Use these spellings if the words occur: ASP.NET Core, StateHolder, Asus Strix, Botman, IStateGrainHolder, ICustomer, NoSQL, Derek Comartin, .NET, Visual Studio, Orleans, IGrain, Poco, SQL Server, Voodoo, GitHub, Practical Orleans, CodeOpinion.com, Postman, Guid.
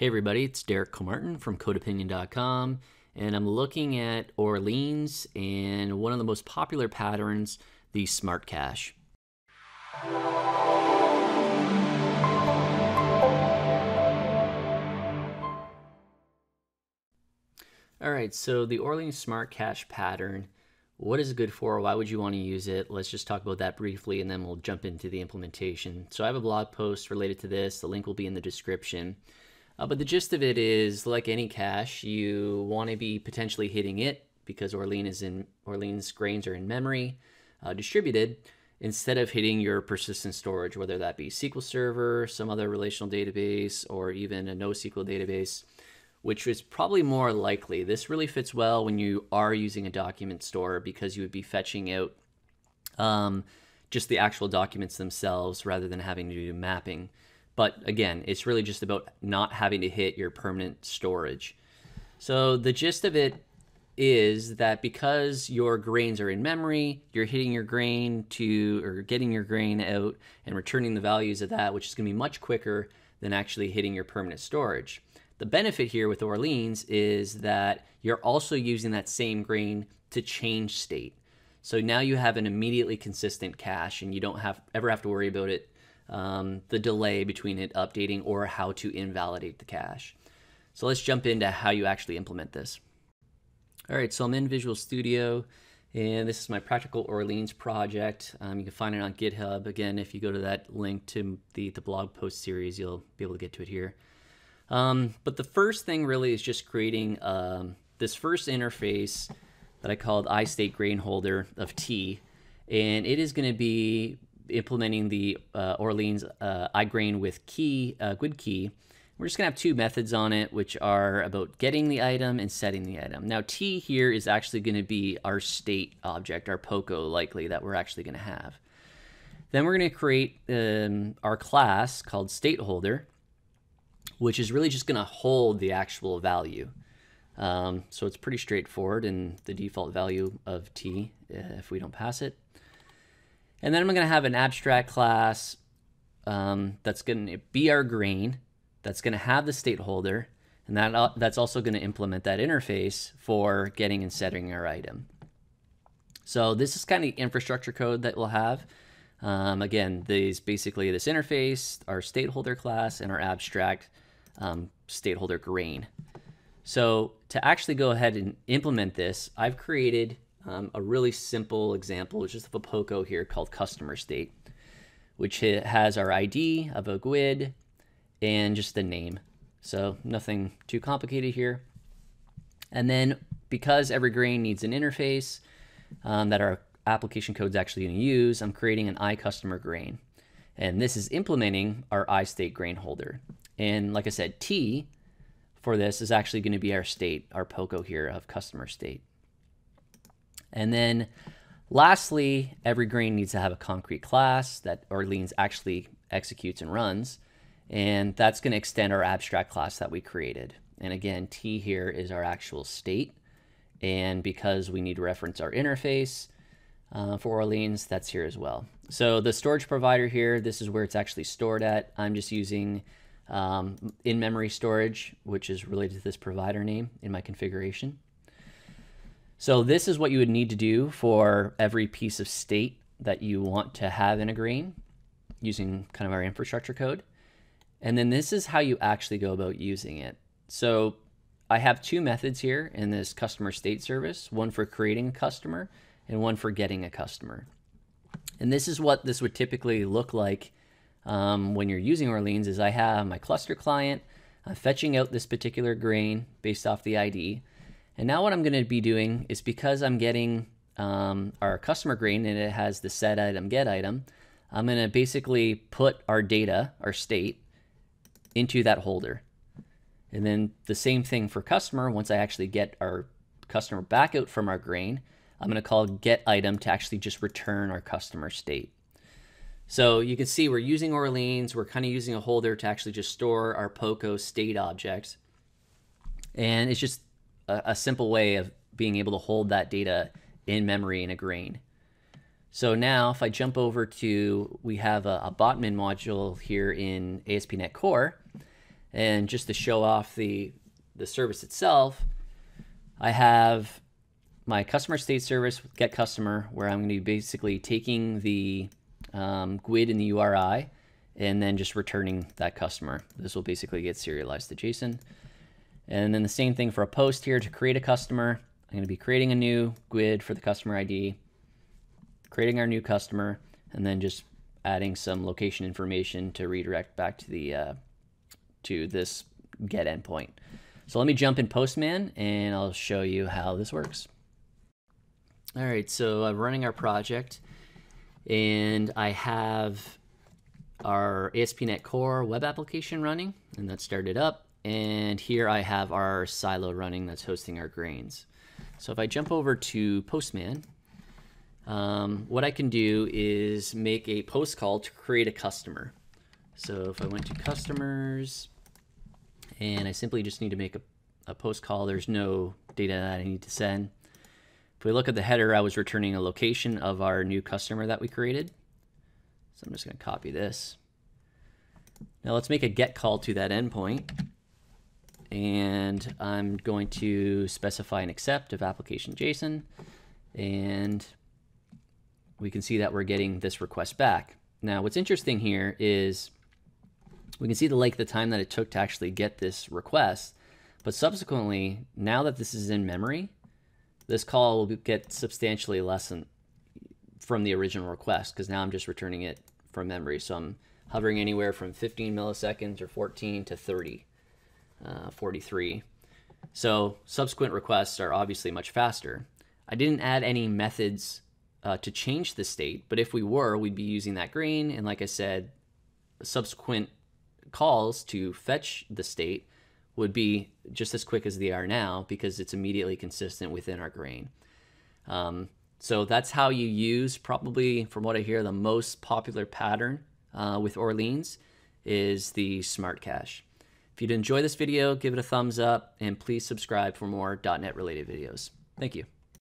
Hey everybody, it's Derek Comartin from CodeOpinion.com, and I'm looking at Orleans and one of the most popular patterns, the smart cache. All right, so the Orleans smart cache pattern, what is it good for? Why would you want to use it? Let's just talk about that briefly and then we'll jump into the implementation. So I have a blog post related to this. The link will be in the description. But the gist of it is, like any cache, you want to be potentially hitting it because Orleans grains are in memory, distributed, instead of hitting your persistent storage, whether that be SQL Server, some other relational database, or even a NoSQL database, which is probably more likely. This really fits well when you are using a document store because you would be fetching out just the actual documents themselves rather than having to do mapping. But again, it's really just about not having to hit your permanent storage. So the gist of it is that because your grains are in memory, you're hitting your grain to, or getting your grain out and returning the values of that, which is going to be much quicker than actually hitting your permanent storage. The benefit here with Orleans is that you're also using that same grain to change state. So now you have an immediately consistent cache and you don't ever have to worry about it the delay between it updating or how to invalidate the cache. So let's jump into how you actually implement this. All right, so I'm in Visual Studio and this is my Practical Orleans project. You can find it on GitHub. Again, if you go to that link to the blog post series, you'll be able to get to it here. But the first thing really is just creating this first interface that I called IStateGrainHolder of T, and it is going to be implementing the Orleans IGrain with key, Guid key. We're just gonna have two methods on it, which are about getting the item and setting the item. Now T here is actually gonna be our state object, our Poco likely that we're actually gonna have. Then we're gonna create our class called StateHolder, which is really just gonna hold the actual value. So it's pretty straightforward in the default value of T if we don't pass it. And then I'm gonna have an abstract class that's gonna be our grain, that's gonna have the state holder, and that's also gonna implement that interface for getting and setting our item. So this is kind of the infrastructure code that we'll have. Again, these basically this interface, our state holder class, and our abstract state holder grain. So to actually go ahead and implement this, I've created a really simple example, which is a Poco here called customer state, which has our ID of a Guid and just the name. So nothing too complicated here. And then because every grain needs an interface that our application code is actually going to use, I'm creating an ICustomer grain. And this is implementing our IStateGrainHolder. And like I said, T for this is actually going to be our state, our Poco here of customer state. And then lastly, every grain needs to have a concrete class that Orleans actually executes and runs. And that's going to extend our abstract class that we created. And again, T here is our actual state. And because we need to reference our interface for Orleans, that's here as well. So the storage provider here, this is where it's actually stored at. I'm just using in-memory storage, which is related to this provider name in my configuration. So this is what you would need to do for every piece of state that you want to have in a grain using kind of our infrastructure code. And then this is how you actually go about using it. So I have two methods here in this customer state service, one for creating a customer and one for getting a customer. And this is what this would typically look like when you're using Orleans is I have my cluster client, I'm fetching out this particular grain based off the ID. And now what I'm going to be doing is because I'm getting our customer grain and it has the set item, get item, I'm going to basically put our data, our state, into that holder. And then the same thing for customer, once I actually get our customer back out from our grain, I'm going to call get item to actually just return our customer state. So you can see we're using Orleans, we're kind of using a holder to actually just store our Poco state objects. And it's just a simple way of being able to hold that data in memory in a grain. So now if I jump over to, we have a Botman module here in ASP.NET Core, And just to show off the service itself, I have my customer state service, get customer, where I'm going to be basically taking the Guid in the URI and then just returning that customer. This will basically get serialized to JSON. And then the same thing for a post here to create a customer. I'm going to be creating a new Guid for the customer ID, creating our new customer, and then just adding some location information to redirect back to the to this get endpoint. So let me jump in Postman and I'll show you how this works. All right, so I'm running our project and I have our ASP.NET Core web application running, and that started up. And here I have our silo running that's hosting our grains. So if I jump over to Postman, what I can do is make a post call to create a customer. So if I went to customers, and I simply just need to make a post call. There's no data that I need to send. If we look at the header, I was returning a location of our new customer that we created. So I'm just going to copy this. Now let's make a get call to that endpoint. And I'm going to specify an accept of application JSON. And we can see that we're getting this request back. Now what's interesting here is we can see the length of time that it took to actually get this request. But subsequently, now that this is in memory, this call will get substantially less from the original request, because now I'm just returning it from memory. So I'm hovering anywhere from 15 milliseconds or 14 to 30, 43. So subsequent requests are obviously much faster. I didn't add any methods to change the state, but if we were, we'd be using that grain. And like I said, subsequent calls to fetch the state would be just as quick as they are now, because it's immediately consistent within our grain. So that's how you use, probably from what I hear, the most popular pattern with Orleans is the smart cache. If you'd enjoy this video, give it a thumbs up and please subscribe for more .NET related videos. Thank you.